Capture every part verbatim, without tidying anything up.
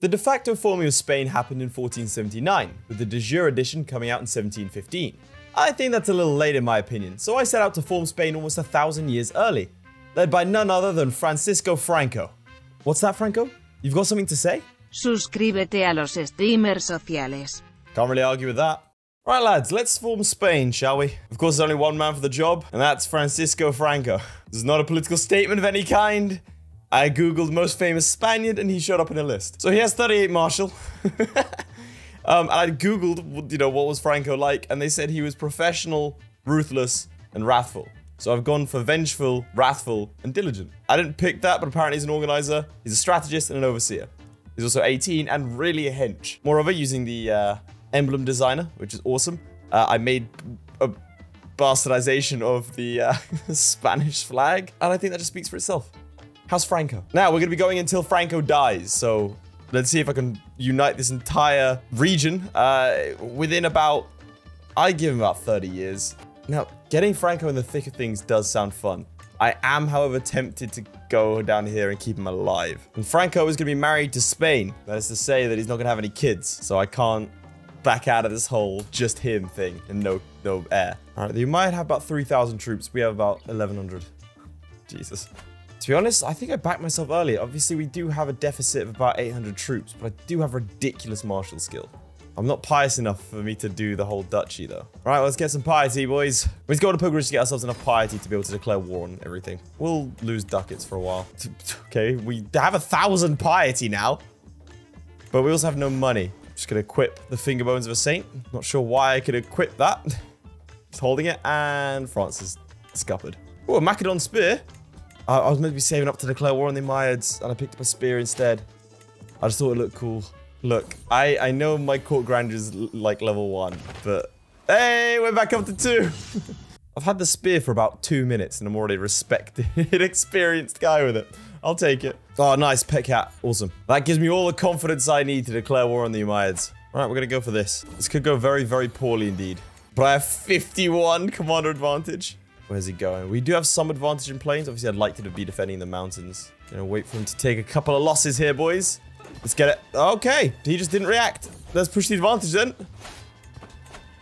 The de facto forming of Spain happened in fourteen seventy-nine, with the de jure edition coming out in seventeen fifteen. I think that's a little late in my opinion, so I set out to form Spain almost a thousand years early, led by none other than Francisco Franco. What's that, Franco? You've got something to say? Suscríbete a los streamers sociales. Can't really argue with that. Right lads, let's form Spain, shall we? Of course there's only one man for the job, and that's Francisco Franco. This is not a political statement of any kind. I googled most famous Spaniard and he showed up in a list. So he has thirty-eight Marshal. um, and I googled, you know, what was Franco like, and they said he was professional, ruthless, and wrathful. So I've gone for vengeful, wrathful, and diligent. I didn't pick that, but apparently he's an organizer, he's a strategist, and an overseer. He's also eighteen and really a hench. Moreover, using the uh, emblem designer, which is awesome, uh, I made a bastardization of the uh, Spanish flag, and I think that just speaks for itself. How's Franco? Now, we're gonna be going until Franco dies, so let's see if I can unite this entire region uh, within about, I give him about thirty years. Now, getting Franco in the thick of things does sound fun. I am, however, tempted to go down here and keep him alive. And Franco is gonna be married to Spain. That is to say that he's not gonna have any kids, so I can't back out of this whole just him thing and no, no heir. All right, you might have about three thousand troops. We have about eleven hundred. Jesus. To be honest, I think I backed myself earlier. Obviously, we do have a deficit of about eight hundred troops, but I do have ridiculous martial skill. I'm not pious enough for me to do the whole duchy, though. All right, well, let's get some piety, boys. Let's go to pilgrimage to get ourselves enough piety to be able to declare war on everything. We'll lose ducats for a while. Okay, we have a thousand piety now, but we also have no money. I'm just gonna equip the finger bones of a saint. Not sure why I could equip that. Just holding it, and France is scuppered. Oh, a Macedon spear. I was meant to be saving up to declare war on the Umayyads, and I picked up a spear instead. I just thought it looked cool. Look, I, I know my court grandeur is like level one, but hey, we're back up to two. I've had the spear for about two minutes, and I'm already a respected, experienced guy with it. I'll take it. Oh, nice, pet cat. Awesome. That gives me all the confidence I need to declare war on the Umayyads. All right, we're going to go for this. This could go very, very poorly indeed. But I have fifty-one commander advantage. Where's he going? We do have some advantage in plains. Obviously, I'd like to be defending the mountains. Gonna wait for him to take a couple of losses here, boys. Let's get it. Okay, he just didn't react. Let's push the advantage then.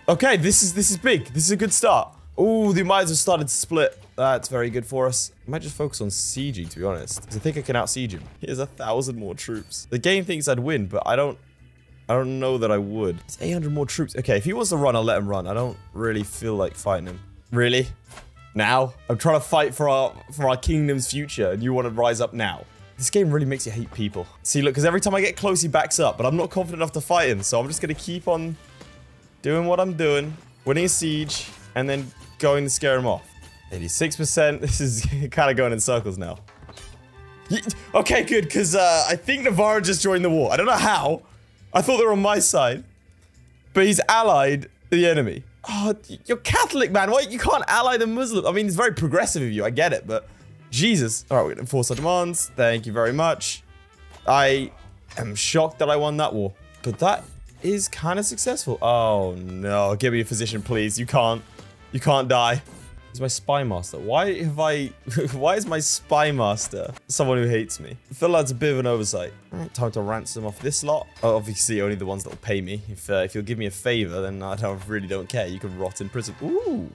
Okay, this is this is big. This is a good start. Oh, the Umayyads have started to split. That's very good for us. I might just focus on sieging, to be honest, because I think I can out-siege him. He has a thousand more troops. The game thinks I'd win, but I don't. I don't know that I would. It's eight hundred more troops. Okay, if he wants to run, I'll let him run. I don't really feel like fighting him. Really? Now? I'm trying to fight for our for our kingdom's future, and you want to rise up now. This game really makes you hate people. See, look, because every time I get close, he backs up, but I'm not confident enough to fight him, so I'm just going to keep on doing what I'm doing, winning a siege, and then going to scare him off. eighty-six percent. This is kind of going in circles now. Okay, good, because uh, I think Navarra just joined the war. I don't know how. I thought they were on my side, but he's allied the enemy. Oh, you're Catholic, man. Why you can't ally the Muslim? I mean, it's very progressive of you. I get it, but Jesus. All right, we're going to enforce our demands. Thank you very much. I am shocked that I won that war, but that is kind of successful. Oh, no. Give me a physician, please. You can't. You can't die. He's my spy master. Why have I... Why is my spy master someone who hates me? I feel like it's a bit of an oversight. Time to ransom off this lot. Oh, obviously, only the ones that will pay me. If, uh, if you'll give me a favor, then I don't, really don't care. You can rot in prison. Ooh.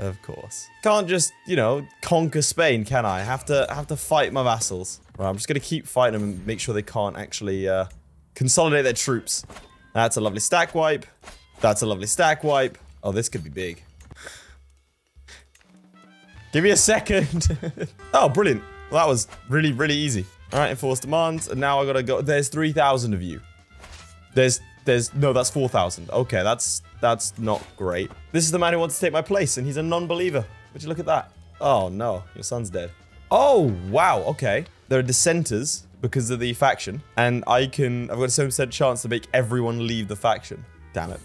Of course. Can't just, you know, conquer Spain, can I? I have to, I have to fight my vassals. Right, I'm just going to keep fighting them and make sure they can't actually uh, consolidate their troops. That's a lovely stack wipe. That's a lovely stack wipe. Oh, this could be big. Give me a second. Oh, brilliant. Well, that was really, really easy. All right, enforce demands. And now I gotta go. There's three thousand of you. There's, there's, no, that's four thousand. Okay, that's, that's not great. This is the man who wants to take my place, and he's a non-believer. Would you look at that? Oh, no, your son's dead. Oh, wow, okay. There are dissenters because of the faction, and I can, I've got a seven percent chance to make everyone leave the faction. Damn it.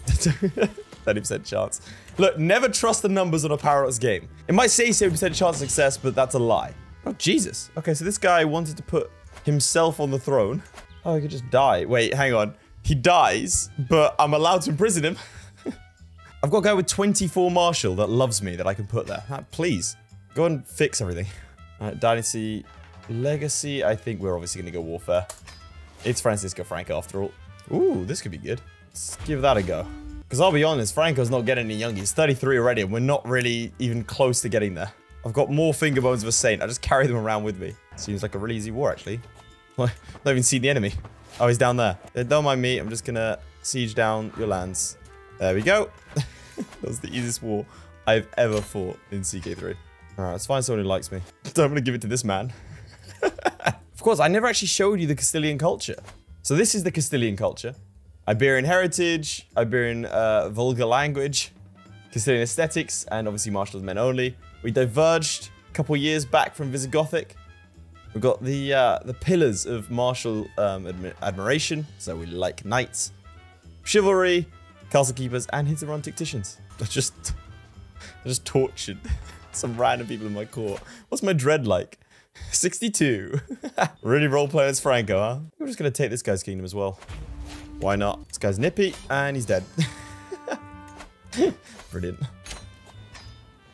thirty percent chance. Look, never trust the numbers on a Paradox game. It might say seventy percent chance of success, but that's a lie. Oh, Jesus. Okay, so this guy wanted to put himself on the throne. Oh, he could just die. Wait, hang on. He dies, but I'm allowed to imprison him. I've got a guy with twenty-four Marshal that loves me that I can put there. Please, go and fix everything. All right, Dynasty Legacy, I think we're obviously going to go Warfare. It's Francisco Franco after all. Ooh, this could be good. Let's give that a go. Because I'll be honest, Franco's not getting any younger. He's thirty-three already, and we're not really even close to getting there. I've got more finger bones of a saint. I just carry them around with me. Seems like a really easy war, actually. I don't even see the enemy. Oh, he's down there. Don't mind me. I'm just going to siege down your lands. There we go. That was the easiest war I've ever fought in C K three. All right, let's find someone who likes me. Don't want to give it to this man. Of course, I never actually showed you the Castilian culture. So this is the Castilian culture. Iberian heritage, Iberian uh, vulgar language, Castilian aesthetics, and obviously martial men only. We diverged a couple years back from Visigothic. We've got the uh, the pillars of martial um, admi admiration, so we like knights, chivalry, castle keepers, and hit and run tacticians. I just, I just tortured some random people in my court. What's my dread like? sixty-two. Really role players, Franco, huh? We're just gonna take this guy's kingdom as well. Why not? This guy's nippy, and he's dead. Brilliant.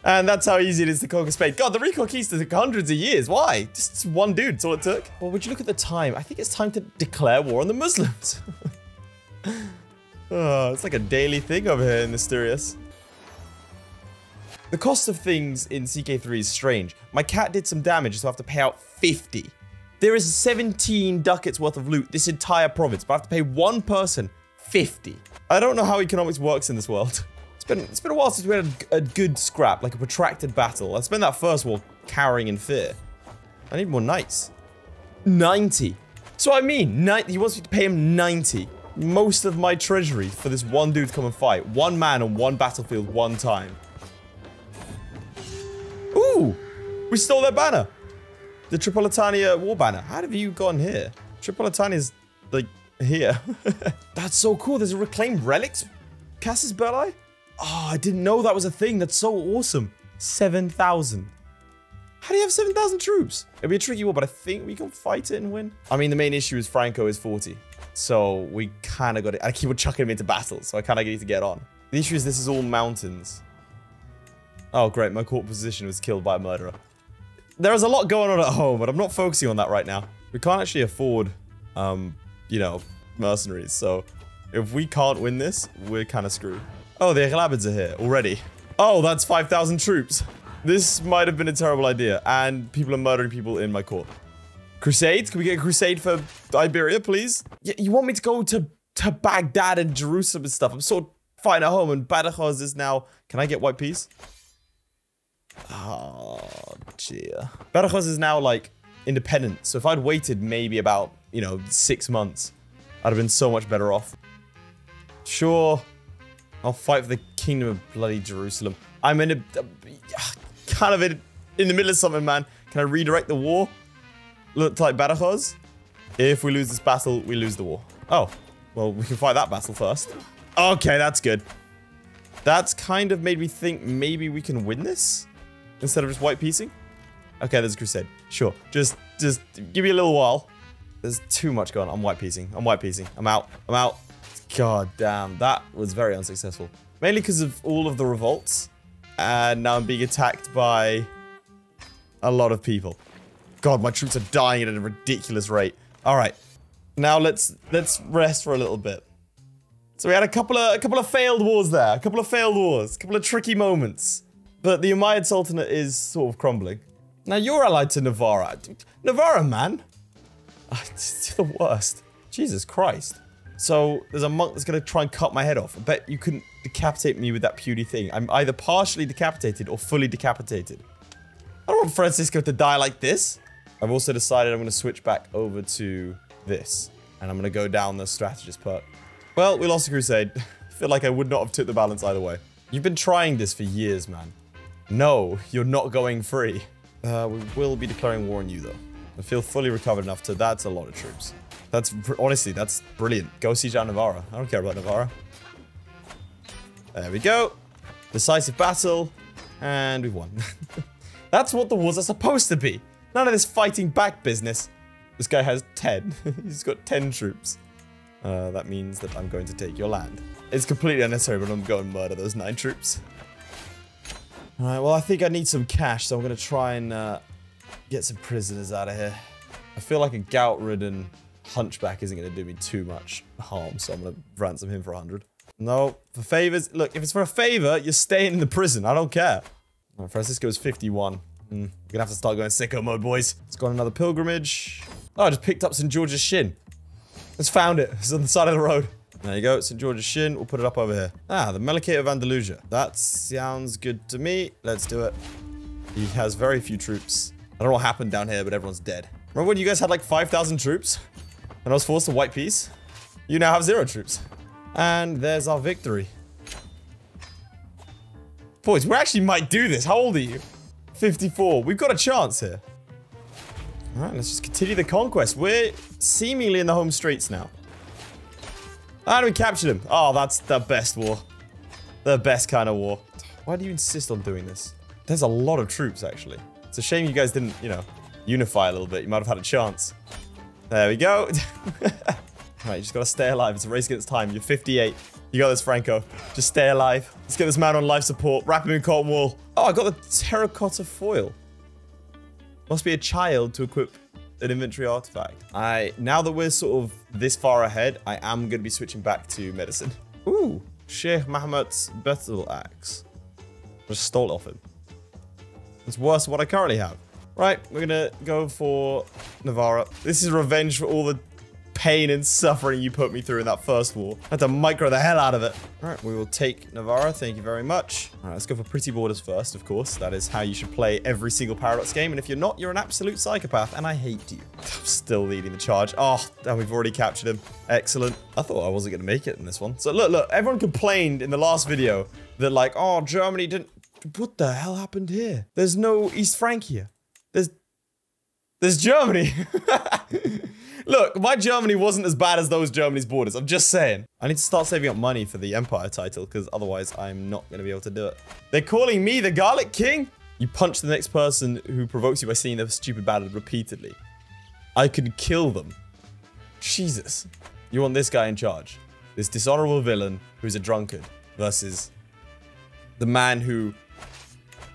And that's how easy it is to conquer Spain. God, the Reconquista took hundreds of years. Why? Just one dude, that's all it took. Well, would you look at the time? I think it's time to declare war on the Muslims. Oh, it's like a daily thing over here in Mysterious. The cost of things in C K three is strange. My cat did some damage, so I have to pay out fifty. There is seventeen ducats worth of loot this entire province, but I have to pay one person fifty. I don't know how economics works in this world. Been, it's been a while since we had a, a good scrap, like a protracted battle. I spent that first war cowering in fear. I need more knights. ninety. That's what I mean. He wants me to pay him ninety. Most of my treasury for this one dude to come and fight. One man on one battlefield one time. Ooh! We stole their banner. The Tripolitania war banner. How have you gone here? Tripolitania's, like, here. That's so cool. There's a reclaimed relics? Cassis Berlai? Oh, I didn't know that was a thing. That's so awesome. seven thousand. How do you have seven thousand troops? It'd be a tricky war, but I think we can fight it and win. I mean, the main issue is Franco is forty. So we kind of got it. I keep on chucking him into battle, so I kind of need to get on. The issue is this is all mountains. Oh, great. My court position was killed by a murderer. There is a lot going on at home, but I'm not focusing on that right now. We can't actually afford, um, you know, mercenaries. So if we can't win this, we're kind of screwed. Oh, the Aghlabids are here already. Oh, that's five thousand troops. This might have been a terrible idea. And people are murdering people in my court. Crusades? Can we get a crusade for Iberia, please? Y you want me to go to, to Baghdad and Jerusalem and stuff? I'm sort of fine at home, and Badajoz is now... Can I get white peace? Oh, dear. Badajoz is now, like, independent. So if I'd waited maybe about, you know, six months, I'd have been so much better off. Sure. I'll fight for the kingdom of bloody Jerusalem. I'm in a... Uh, kind of in, in the middle of something, man. Can I redirect the war? Look like Badajoz? If we lose this battle, we lose the war. Oh. Well, we can fight that battle first. Okay, that's good. That's kind of made me think maybe we can win this? Instead of just white piecing? Okay, there's a crusade. Sure. Just, just give me a little while. There's too much going on. I'm white piecing. I'm white piecing. I'm out. I'm out. God damn, that was very unsuccessful. Mainly because of all of the revolts. And now I'm being attacked by a lot of people. God, my troops are dying at a ridiculous rate. All right, now let's let's rest for a little bit. So we had a couple of a couple of failed wars there, a couple of failed wars, a couple of tricky moments. But the Umayyad Sultanate is sort of crumbling. Now you're allied to Navarra, Navarra man. It's the worst. Jesus Christ. So there's a monk that's going to try and cut my head off. I bet you couldn't decapitate me with that puny thing. I'm either partially decapitated or fully decapitated. I don't want Francisco to die like this. I've also decided I'm going to switch back over to this. And I'm going to go down the strategist perk. Well, we lost a crusade. I feel like I would not have tipped the balance either way. You've been trying this for years, man. No, you're not going free. Uh, we will be declaring war on you, though. I feel fully recovered enough to... That's a lot of troops. That's, honestly, that's brilliant. Go siege down Navarra. I don't care about Navarra. There we go. Decisive battle. And we won. That's what the wars are supposed to be. None of this fighting back business. This guy has ten. He's got ten troops. Uh, that means that I'm going to take your land. It's completely unnecessary, but I'm going to murder those nine troops. All right, well, I think I need some cash, so I'm going to try and uh, Get some prisoners out of here. I feel like a gout-ridden hunchback isn't going to do me too much harm, so I'm going to ransom him for a hundred. No, for favors. Look, if it's for a favor, you're staying in the prison. I don't care. Right, Francisco is fifty-one. Mm, we're going to have to start going sicko mode, boys. Let's go on another pilgrimage. Oh, I just picked up Saint George's Shin. Just found it. It's on the side of the road. There you go, Saint George's Shin. We'll put it up over here. Ah, the Melikate of Andalusia. That sounds good to me. Let's do it. He has very few troops. I don't know what happened down here, but everyone's dead. Remember when you guys had like five thousand troops? And I was forced to white peace? You now have zero troops. And there's our victory. Boys, we actually might do this. How old are you? fifty-four. We've got a chance here. All right, let's just continue the conquest. We're seemingly in the home straights now. And we captured him. Oh, that's the best war. The best kind of war. Why do you insist on doing this? There's a lot of troops, actually. It's a shame you guys didn't, you know, unify a little bit. You might have had a chance. There we go. All right, you just gotta stay alive. It's a race against time. You're fifty-eight. You got this, Franco. Just stay alive. Let's get this man on life support. Wrap him in cotton wool. Oh, I got the terracotta foil. Must be a child to equip an inventory artifact. I now that we're sort of this far ahead, I am gonna be switching back to medicine. Ooh, Sheikh Mahmoud's battle axe. I just stole it off him. It's worse than what I currently have. Right, we're gonna go for Navarra. This is revenge for all the pain and suffering you put me through in that first war. I had to micro the hell out of it. All right, we will take Navarra. Thank you very much. All right, let's go for pretty borders first, of course. That is how you should play every single Paradox game. And if you're not, you're an absolute psychopath, and I hate you. I'm still leading the charge. Oh, and we've already captured him. Excellent. I thought I wasn't gonna make it in this one. So look, look, everyone complained in the last video that like, oh, Germany didn't... What the hell happened here? There's no East Francia. There's... There's Germany. Look, my Germany wasn't as bad as those Germany's borders. I'm just saying. I need to start saving up money for the Empire title because otherwise I'm not going to be able to do it. They're calling me the Garlic King? You punch the next person who provokes you by seeing their stupid battle repeatedly. I could kill them. Jesus. You want this guy in charge. This dishonorable villain who's a drunkard versus the man who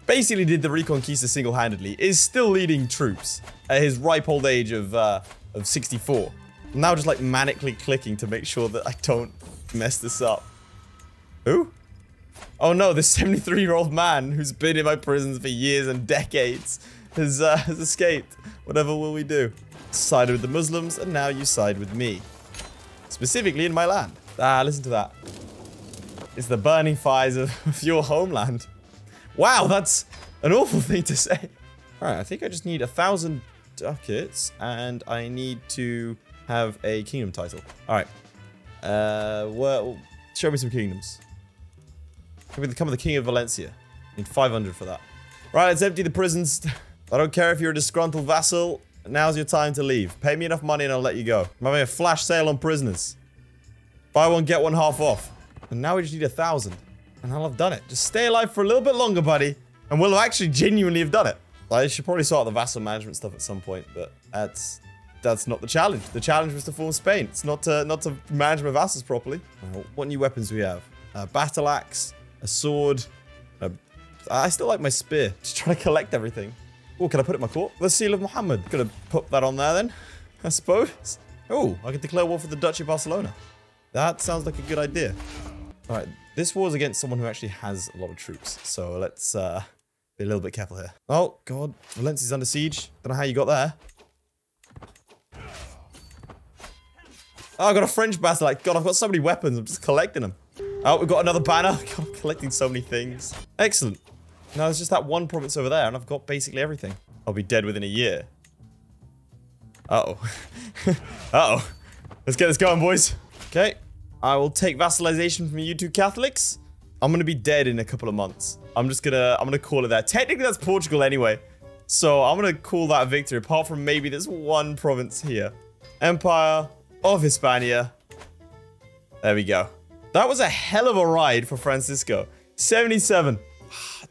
basically did the Reconquista single-handedly is still leading troops at his ripe old age of... Uh, Of sixty-four. I'm now just like manically clicking to make sure that I don't mess this up. Who? Oh no, this seventy-three-year-old man who's been in my prisons for years and decades has, uh, has escaped. Whatever will we do? Sided with the Muslims, and now you side with me. Specifically in my land. Ah, listen to that. It's the burning fires of, of your homeland. Wow, that's an awful thing to say. Alright, I think I just need a thousand... ducats, and I need to have a kingdom title. All right. Uh, well, show me some kingdoms. Can we become the king of Valencia? I need five hundred for that. Right, let's empty the prisons. I don't care if you're a disgruntled vassal. Now's your time to leave. Pay me enough money and I'll let you go. I'm having a flash sale on prisoners. Buy one, get one half off. And now we just need a thousand. And I'll have done it. Just stay alive for a little bit longer, buddy. And we'll actually genuinely have done it. I should probably sort out the vassal management stuff at some point, but that's that's not the challenge. The challenge was to form Spain. It's not to, not to manage my vassals properly. Well, what new weapons do we have? A battle axe, a sword. A, I still like my spear. Just trying to collect everything. Oh, can I put it in my court? The seal of Muhammad. Gonna put that on there then, I suppose. Oh, I can declare war for the Duchy of Barcelona. That sounds like a good idea. All right, this war is against someone who actually has a lot of troops. So let's... Uh, Be a little bit careful here. Oh, God. Valencia's under siege. Don't know how you got there. Oh, I got a French battle. Like, God, I've got so many weapons. I'm just collecting them. Oh, we've got another banner. God, I'm collecting so many things. Excellent. Now, there's just that one province over there, and I've got basically everything. I'll be dead within a year. Uh-oh. Uh-oh. Let's get this going, boys. Okay. I will take vassalization from you two Catholics. I'm going to be dead in a couple of months. I'm just going to, I'm going to call it that. Technically, that's Portugal anyway. So I'm going to call that a victory, apart from maybe this one province here. Empire of Hispania. There we go. That was a hell of a ride for Francisco. seventy-seven.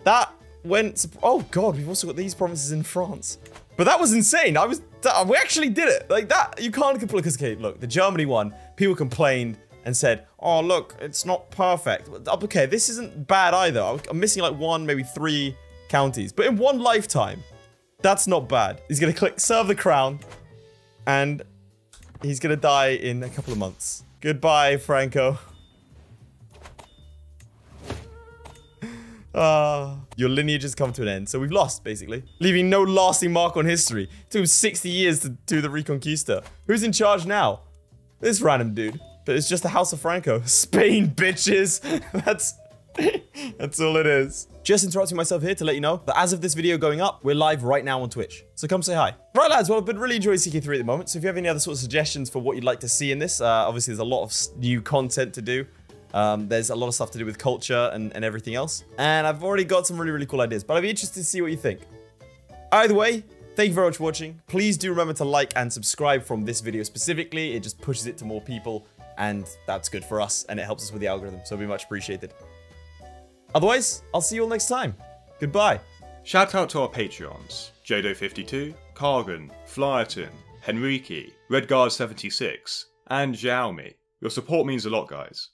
That went, oh God, we've also got these provinces in France. But that was insane. I was, we actually did it. Like that, you can't complain. Okay, look, the Germany one, people complained. And said, oh, look, it's not perfect. Okay, this isn't bad either. I'm missing like one, maybe three counties. But in one lifetime, That's not bad. He's gonna click serve the crown, and he's gonna die in a couple of months. Goodbye, Franco. Uh, your lineage has come to an end, so we've lost, basically. Leaving no lasting mark on history. It took him sixty years to do the Reconquista. Who's in charge now? This random dude. But it's just the House of Franco. Spain, bitches! That's... that's all it is. Just interrupting myself here to let you know that as of this video going up, we're live right now on Twitch. So come say hi. Right, lads, well, I've been really enjoying C K three at the moment, so if you have any other sort of suggestions for what you'd like to see in this, uh, obviously there's a lot of new content to do. Um, there's a lot of stuff to do with culture and, and everything else. And I've already got some really, really cool ideas, but I'd be interested to see what you think. Either way, thank you very much for watching. Please do remember to like and subscribe from this video specifically. It just pushes it to more people, and that's good for us, and it helps us with the algorithm, so it'd be much appreciated. Otherwise, I'll see you all next time. Goodbye. Shout out to our Patreons, J do W fifty-two, Kargon, Flyerton, Henriki, Redguard seventy-six, and Xiaomi. Your support means a lot, guys.